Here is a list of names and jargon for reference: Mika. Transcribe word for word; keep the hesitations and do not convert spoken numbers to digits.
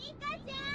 ミカちゃん。